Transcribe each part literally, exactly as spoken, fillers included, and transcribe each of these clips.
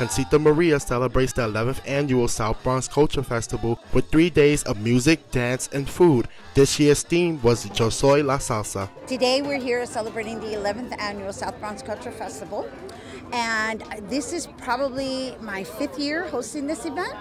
Casita Maria celebrates the eleventh annual South Bronx Culture Festival with three days of music, dance, and food. This year's theme was Yo Soy La Salsa. Today we're here celebrating the eleventh annual South Bronx Culture Festival, and this is probably my fifth year hosting this event.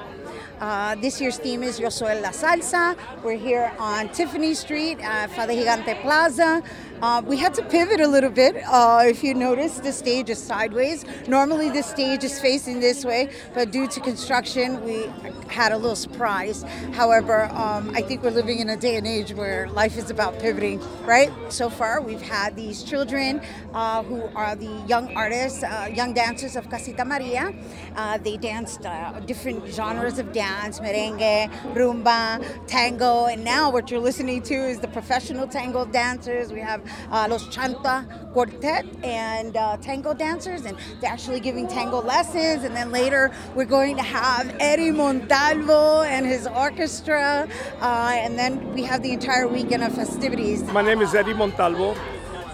Uh, this year's theme is Yo Soy La Salsa. We're here on Tiffany Street, uh, Father Gigante Plaza. Uh, we had to pivot a little bit. Uh, if you notice, the stage is sideways. Normally the stage is facing this way, but due to construction, we had a little surprise. However, um, I think we're living in a day and age where life is about pivoting, right? So far, we've had these children uh, who are the young artists, uh, young dancers of Casita Maria. Uh, they danced uh, different genres of dance, merengue, rumba, tango, and now what you're listening to is the professional tango dancers. We have Uh, Los Chanta Quartet and uh, tango dancers, and they're actually giving tango lessons. And then later we're going to have Eddie Montalvo and his orchestra, uh, and then we have the entire weekend of festivities. My name is Eddie Montalvo,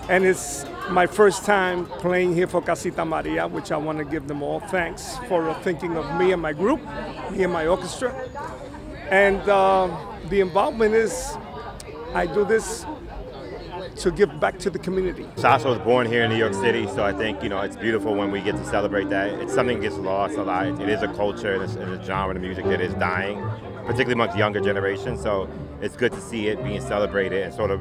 and it's my first time playing here for Casita Maria, which I want to give them all thanks for thinking of me and my group, me and my orchestra. And uh, the involvement is, I do this to give back to the community. Salsa was born here in New York City, so I think, you know, it's beautiful when we get to celebrate that. It's something that gets lost a lot. It is a culture, and it's, it's a genre of music that is dying, particularly amongst younger generations. So it's good to see it being celebrated and sort of,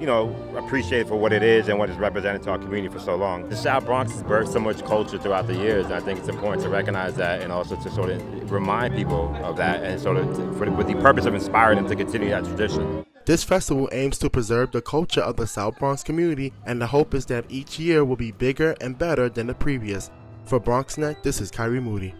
you know, appreciated for what it is and what it's represented to our community for so long. The South Bronx has birthed so much culture throughout the years, and I think it's important to recognize that and also to sort of remind people of that, and sort of to, for, with the purpose of inspiring them to continue that tradition. This festival aims to preserve the culture of the South Bronx community, and the hope is that each year will be bigger and better than the previous. For BronxNet, this is Kairi Moody.